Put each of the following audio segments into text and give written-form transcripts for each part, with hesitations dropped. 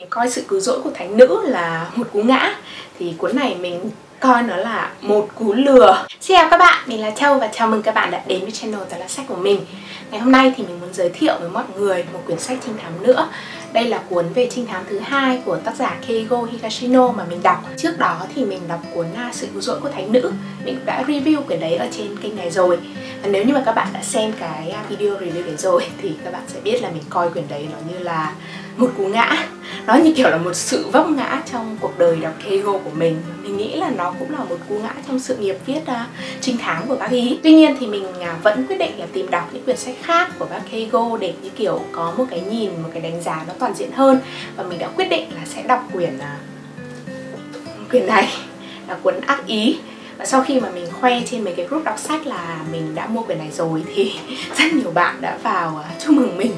Mình coi Sự Cứu Rỗi của Thánh Nữ là một cú ngã, thì cuốn này mình coi nó là một cú lừa. Xin chào các bạn, mình là Châu và chào mừng các bạn đã đến với channel Toàn Là Sách của mình. Ngày hôm nay thì mình muốn giới thiệu với mọi người một quyển sách trinh thám nữa. Đây là cuốn về trinh thám thứ hai của tác giả Keigo Higashino mà mình đọc. Trước đó thì mình đọc cuốn Sự Cứu Rỗi của Thánh Nữ. Mình đã review quyển đấy ở trên kênh này rồi. Và nếu như mà các bạn đã xem cái video review đấy rồi thì các bạn sẽ biết là mình coi quyển đấy nó như là một cú ngã. Nó như kiểu là một sự vấp ngã trong cuộc đời đọc Keigo của mình. Mình nghĩ là nó cũng là một cú ngã trong sự nghiệp viết trinh thám của bác Ý. Tuy nhiên thì mình vẫn quyết định là tìm đọc những quyển sách khác của bác Keigo để như kiểu có một cái nhìn, một cái đánh giá nó toàn diện hơn. Và mình đã quyết định là sẽ đọc quyển này là cuốn Ác Ý. Và sau khi mà mình khoe trên mấy cái group đọc sách là mình đã mua quyển này rồi thì rất nhiều bạn đã vào chúc mừng mình.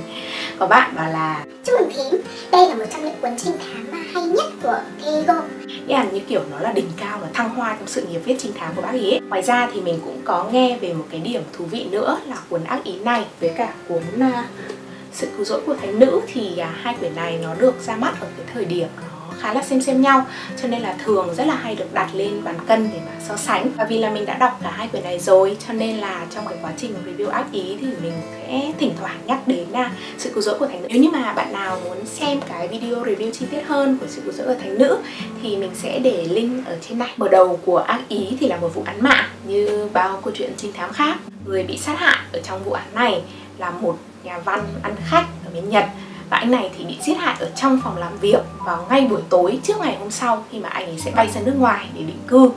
Có bạn bảo là chúc mừng thím, đây là một trong những cuốn trinh thám hay nhất của Keigo. Nghĩa là như kiểu nó là đỉnh cao, nó thăng hoa trong sự nghiệp viết trinh thám của bác Ý ấy. Ngoài ra thì mình cũng có nghe về một cái điểm thú vị nữa là cuốn Ác Ý này với cả cuốn Sự Cứu Rỗi của Thánh Nữ thì hai quyển này nó được ra mắt ở cái thời điểm nó khá là xem nhau, cho nên là thường rất là hay được đặt lên bàn cân để mà so sánh. Và vì là mình đã đọc cả hai quyển này rồi cho nên là trong cái quá trình review Ác Ý thì mình sẽ thỉnh thoảng nhắc đến Sự Cứu Rỗi của Thánh Nữ. Nếu như mà bạn nào muốn xem cái video review chi tiết hơn của Sự Cứu Rỗi của Thánh Nữ thì mình sẽ để link ở trên này. Mở đầu của Ác Ý thì là một vụ án mạng như bao câu chuyện trinh thám khác. Người bị sát hại ở trong vụ án này là một nhà văn ăn khách ở bên Nhật. Và anh này thì bị giết hại ở trong phòng làm việc vào ngay buổi tối trước ngày hôm sau khi mà anh ấy sẽ bay ra nước ngoài để định cư.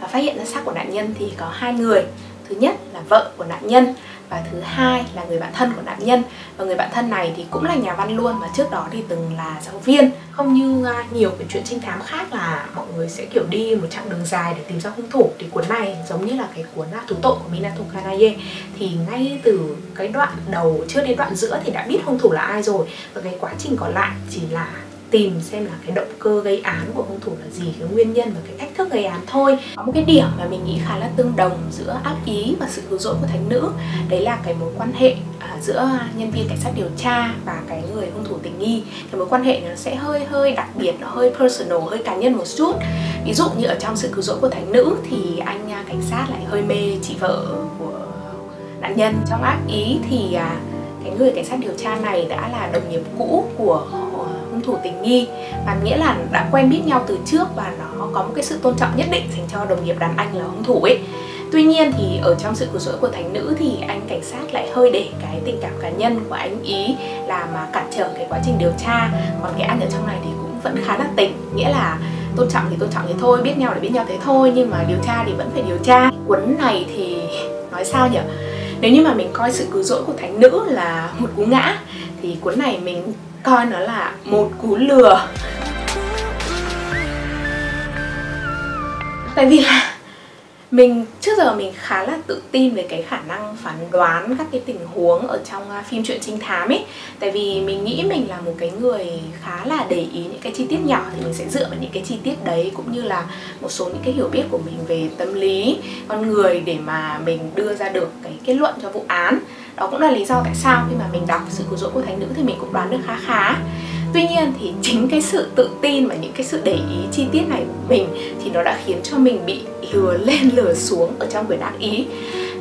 Và phát hiện ra xác của nạn nhân thì có hai người. Thứ nhất là vợ của nạn nhân và thứ hai là người bạn thân của nạn nhân. Và người bạn thân này thì cũng là nhà văn luôn và trước đó thì từng là giáo viên. Không như nhiều cái chuyện trinh thám khác là mọi người sẽ kiểu đi một chặng đường dài để tìm ra hung thủ, thì cuốn này giống như là cái cuốn Thú Tội của Minato Kanaye, thì ngay từ cái đoạn đầu chưa đến đoạn giữa thì đã biết hung thủ là ai rồi, và cái quá trình còn lại chỉ là tìm xem là cái động cơ gây án của hung thủ là gì, cái nguyên nhân và cái cách thức gây án thôi. Có một cái điểm mà mình nghĩ khá là tương đồng giữa Ác Ý và Sự Cứu Rỗi của Thánh Nữ, đấy là cái mối quan hệ giữa nhân viên cảnh sát điều tra và cái người hung thủ tình nghi. Cái mối quan hệ nó sẽ hơi đặc biệt, nó hơi personal, hơi cá nhân một chút. Ví dụ như ở trong Sự Cứu Rỗi của Thánh Nữ thì anh cảnh sát lại hơi mê chị vợ của nạn nhân. Trong Ác Ý thì cái người cảnh sát điều tra này đã là đồng nghiệp cũ của hung thủ tình nghi, và nghĩa là đã quen biết nhau từ trước và nó có một cái sự tôn trọng nhất định dành cho đồng nghiệp đàn anh là hung thủ ấy. Tuy nhiên thì ở trong Sự Cứu Rỗi của Thánh Nữ thì anh cảnh sát lại hơi để cái tình cảm cá nhân của anh ý là mà cản trở cái quá trình điều tra, còn cái anh ở trong này thì cũng vẫn khá là tỉnh, nghĩa là tôn trọng thì thôi, biết nhau là biết nhau thế thôi, nhưng mà điều tra thì vẫn phải điều tra. Cuốn này thì nói sao nhỉ? Nếu như mà mình coi Sự Cứu Rỗi của Thánh Nữ là một cú ngã thì cuốn này mình coi nó là một cú lừa. Tại vì là mình trước giờ mình khá là tự tin về cái khả năng phán đoán các cái tình huống ở trong phim truyện trinh thám ấy. Tại vì mình nghĩ mình là một cái người khá là để ý những cái chi tiết nhỏ, thì mình sẽ dựa vào những cái chi tiết đấy cũng như là một số những cái hiểu biết của mình về tâm lý con người để mà mình đưa ra được cái kết luận cho vụ án. Đó cũng là lý do tại sao khi mà mình đọc Sự Cứu Rỗi của Thánh Nữ thì mình cũng đoán được khá. Tuy nhiên thì chính cái sự tự tin và những cái sự để ý chi tiết này của mình thì nó đã khiến cho mình bị lừa lên lừa xuống ở trong quyển Ác Ý.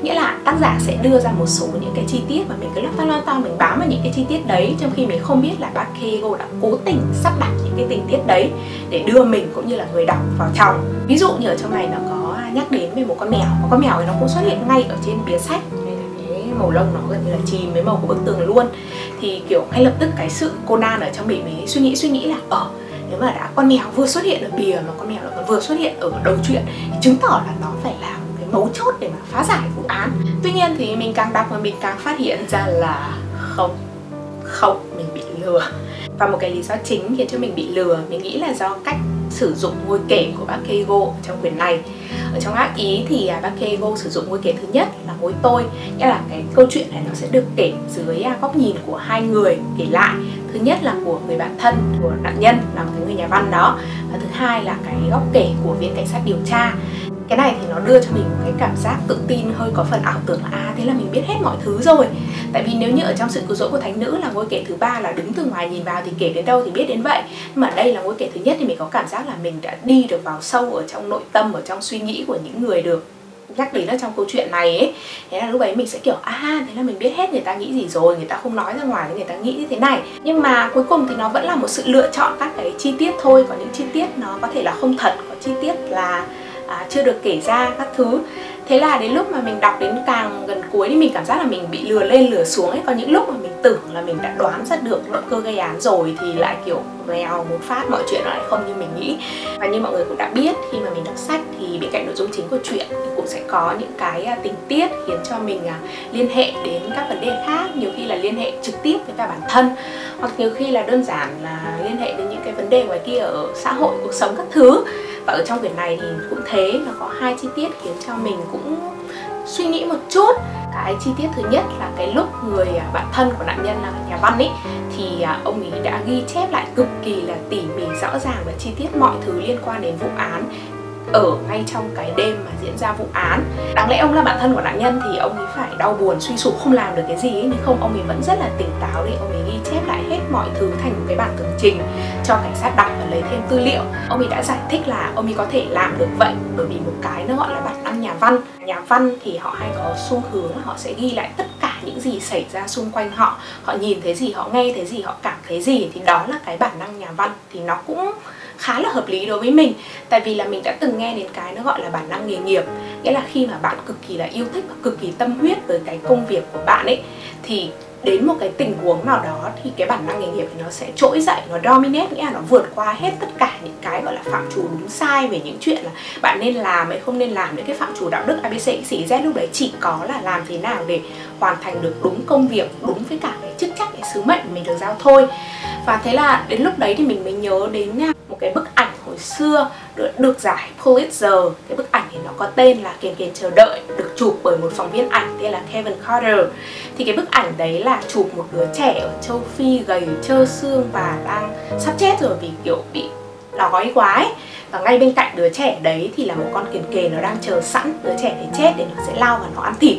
Nghĩa là tác giả sẽ đưa ra một số những cái chi tiết và mình cứ lót ta mình bám vào những cái chi tiết đấy, trong khi mình không biết là bác Keigo đã cố tình sắp đặt những cái tình tiết đấy để đưa mình cũng như là người đọc vào trong. Ví dụ như ở trong này nó có nhắc đến về một con mèo, và con mèo thì nó cũng xuất hiện ngay ở trên bìa sách, màu lông nó gần như là chìm với màu của bức tường luôn. Thì kiểu ngay lập tức cái sự Conan ở trong mình mới suy nghĩ là nếu mà đã con mèo vừa xuất hiện ở bìa mà con mèo nó còn vừa xuất hiện ở đầu truyện thì chứng tỏ là nó phải là một cái mấu chốt để mà phá giải vụ án. Tuy nhiên thì mình càng đọc và mình càng phát hiện ra là không, mình bị lừa. Và một cái lý do chính khiến cho mình bị lừa, mình nghĩ là do cách sử dụng ngôi kể của bác Keigo trong quyển này. Ở trong Ác Ý thì bác Keigo sử dụng ngôi kể thứ nhất là ngôi tôi, nghĩa là cái câu chuyện này nó sẽ được kể dưới góc nhìn của hai người kể lại. Thứ nhất là của người bạn thân của nạn nhân là một cái người nhà văn đó, và thứ hai là cái góc kể của viên cảnh sát điều tra. Cái này thì nó đưa cho mình một cái cảm giác tự tin hơi có phần ảo tưởng là thế là mình biết hết mọi thứ rồi. Tại vì nếu như ở trong Sự cứu rỗi của thánh nữ là ngôi kẻ thứ ba, là đứng từ ngoài nhìn vào thì kể đến đâu thì biết đến vậy, nhưng mà đây là ngôi kẻ thứ nhất thì mình có cảm giác là mình đã đi được vào sâu ở trong nội tâm, ở trong suy nghĩ của những người được nhắc đến ở trong câu chuyện này ấy. Thế là lúc ấy mình sẽ kiểu thế là mình biết hết người ta nghĩ gì rồi, người ta không nói ra ngoài người ta nghĩ như thế này. Nhưng mà cuối cùng thì nó vẫn là một sự lựa chọn các cái chi tiết thôi, có những chi tiết nó có thể là không thật, có chi tiết là chưa được kể ra các thứ. Thế là đến lúc mà mình đọc đến càng gần cuối thì mình cảm giác là mình bị lừa lên lừa xuống ấy. Có những lúc mà mình tưởng là mình đã đoán ra được động cơ gây án rồi thì lại kiểu vèo một phát mọi chuyện nó lại không như mình nghĩ. Và như mọi người cũng đã biết, khi mà mình đọc sách thì bên cạnh nội dung chính của chuyện thì cũng sẽ có những cái tình tiết khiến cho mình liên hệ đến các vấn đề khác. Nhiều khi là liên hệ trực tiếp với cả bản thân, hoặc nhiều khi là đơn giản là liên hệ đến những cái vấn đề ngoài kia ở xã hội, cuộc sống các thứ. Và ở trong quyển này thì cũng thế, nó có hai chi tiết khiến cho mình cũng suy nghĩ một chút. Cái chi tiết thứ nhất là cái lúc người bạn thân của nạn nhân là nhà văn ấy, thì ông ấy đã ghi chép lại cực kỳ là tỉ mỉ, rõ ràng và chi tiết mọi thứ liên quan đến vụ án ở ngay trong cái đêm mà diễn ra vụ án. Đáng lẽ ông là bạn thân của nạn nhân thì ông ấy phải đau buồn suy sụp không làm được cái gì ấy, nhưng không, ông ấy vẫn rất là tỉnh táo để ông ấy ghi chép lại hết mọi thứ thành một cái bản tường trình cho cảnh sát đọc và lấy thêm tư liệu. Ông ấy đã giải thích là ông ấy có thể làm được vậy bởi vì một cái nó gọi là bản năng nhà văn. Nhà văn thì họ hay có xu hướng là họ sẽ ghi lại tất cả những gì xảy ra xung quanh họ, họ nhìn thấy gì, họ nghe thấy gì, họ cảm thấy gì, thì đó là cái bản năng nhà văn. Thì nó cũng khá là hợp lý đối với mình, tại vì là mình đã từng nghe đến cái nó gọi là bản năng nghề nghiệp, nghĩa là khi mà bạn cực kỳ là yêu thích và cực kỳ tâm huyết với cái công việc của bạn ấy, thì đến một cái tình huống nào đó thì cái bản năng nghề nghiệp thì nó sẽ trỗi dậy, nó dominate, nghĩa là nó vượt qua hết tất cả những cái gọi là phạm trù đúng sai về những chuyện là bạn nên làm hay không nên làm, những cái phạm trù đạo đức ABCXYZ. Lúc đấy chỉ có là làm thế nào để hoàn thành được đúng công việc, đúng với cả cái chức trách, cái sứ mệnh mình được giao thôi. Và thế là đến lúc đấy thì mình mới nhớ đến một cái bức ảnh hồi xưa được giải Pulitzer. Cái bức ảnh thì nó có tên là Kiền Kiền Chờ Đợi, được chụp bởi một phóng viên ảnh tên là Kevin Carter. Thì cái bức ảnh đấy là chụp một đứa trẻ ở châu Phi gầy trơ xương và đang sắp chết rồi vì kiểu bị đói quá ấy. Và ngay bên cạnh đứa trẻ đấy thì là một con kiền kề, nó đang chờ sẵn đứa trẻ để chết để nó sẽ lao và nó ăn thịt.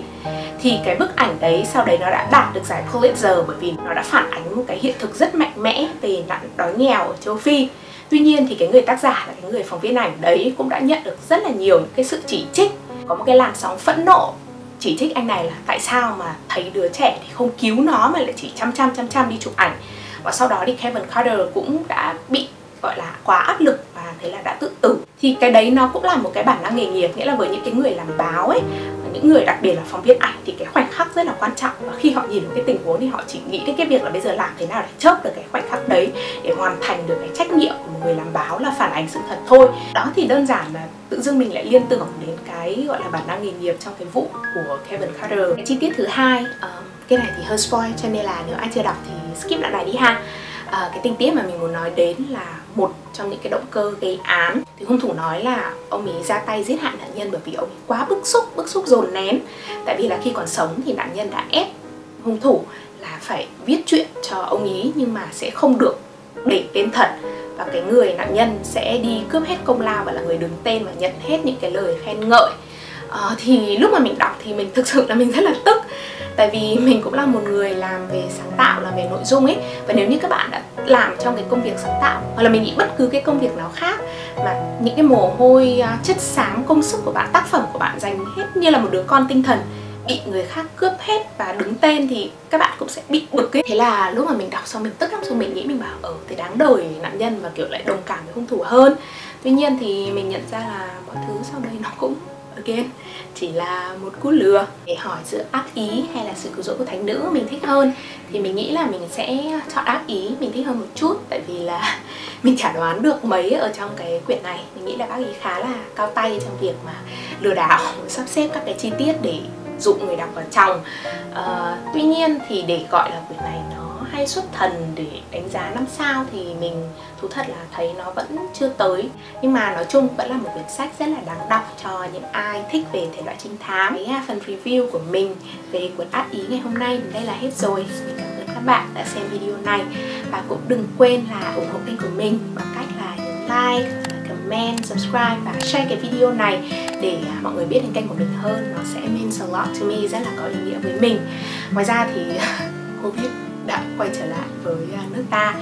Thì cái bức ảnh đấy sau đấy nó đã đạt được giải Pulitzer bởi vì nó đã phản ánh một cái hiện thực rất mạnh mẽ về nạn đói nghèo ở châu Phi. Tuy nhiên thì cái người tác giả là cái người phóng viên ảnh đấy cũng đã nhận được rất là nhiều những cái sự chỉ trích. Có một cái làn sóng phẫn nộ chỉ trích anh này là tại sao mà thấy đứa trẻ thì không cứu nó mà lại chỉ chăm chăm đi chụp ảnh. Và sau đó thì Kevin Carter cũng đã bị gọi là quá áp lực và thế là đã tự tử. Thì cái đấy nó cũng là một cái bản năng nghề nghiệp, nghĩa là với những cái người làm báo ấy, những người đặc biệt là phóng viên ảnh thì cái khoảnh khắc rất là quan trọng, và khi họ nhìn vào cái tình huống thì họ chỉ nghĩ đến cái việc là bây giờ làm thế nào để chớp được cái khoảnh khắc đấy, để hoàn thành được cái trách nhiệm của một người làm báo là phản ánh sự thật thôi. Đó thì đơn giản là tự dưng mình lại liên tưởng đến cái gọi là bản năng nghề nghiệp trong cái vụ của Kevin Carter. Cái chi tiết thứ hai, cái này thì hơi spoil cho nên là nếu ai chưa đọc thì skip đoạn này đi ha. Cái tình tiết mà mình muốn nói đến là một trong những cái động cơ gây án. Thì hung thủ nói là ông ấy ra tay giết hại nạn nhân bởi vì ông ấy quá bức xúc dồn nén. Tại vì là khi còn sống thì nạn nhân đã ép hung thủ là phải viết chuyện cho ông ấy nhưng mà sẽ không được để tên thật, và cái người nạn nhân sẽ đi cướp hết công lao và là người đứng tên và nhận hết những cái lời khen ngợi. Thì lúc mà mình đọc thì mình thực sự là mình rất là tức, tại vì mình cũng là một người làm về sáng tạo, làm về nội dung ấy, và nếu như các bạn đã làm trong cái công việc sáng tạo hoặc là mình nghĩ bất cứ cái công việc nào khác mà những cái mồ hôi, chất xám, công sức của bạn, tác phẩm của bạn dành hết như là một đứa con tinh thần bị người khác cướp hết và đứng tên thì các bạn cũng sẽ bị bực ấy. Thế là lúc mà mình đọc xong mình tức lắm, xong mình nghĩ mình bảo thì đáng đời nạn nhân và kiểu lại đồng cảm với hung thủ hơn. Tuy nhiên thì mình nhận ra là mọi thứ sau đây nó cũng again, chỉ là một cú lừa. Để hỏi giữa Ác Ý hay là Sự cứu rỗi của thánh nữ mình thích hơn thì mình nghĩ là mình sẽ chọn Ác Ý, mình thích hơn một chút, tại vì là mình chả đoán được mấy ở trong cái quyển này. Mình nghĩ là Ác Ý khá là cao tay trong việc mà lừa đảo, sắp xếp các cái chi tiết để dụ người đọc vào trong. Tuy nhiên thì để gọi là quyển này nó hay xuất thần để đánh giá 5 sao thì mình thú thật là thấy nó vẫn chưa tới. Nhưng mà nói chung vẫn là một quyển sách rất là đáng đọc cho những ai thích về thể loại trinh thám. Cái phần review của mình về cuốn Ác Ý ngày hôm nay đến đây là hết rồi. Mình cảm ơn các bạn đã xem video này, và cũng đừng quên là ủng hộ kênh của mình bằng cách là nhấn like, comment, subscribe và share cái video này để mọi người biết đến kênh của mình hơn. Nó sẽ means a lot to me, rất là có ý nghĩa với mình. Ngoài ra thì Covid đã quay trở lại với nước ta.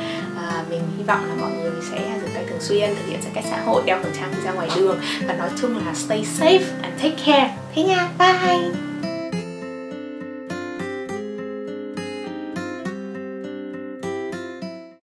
Mình hy vọng là mọi người sẽ rửa tay thường xuyên, thực hiện giãn cách xã hội, đeo khẩu trang ra ngoài đường, và nói chung là stay safe and take care. Thế nha, bye.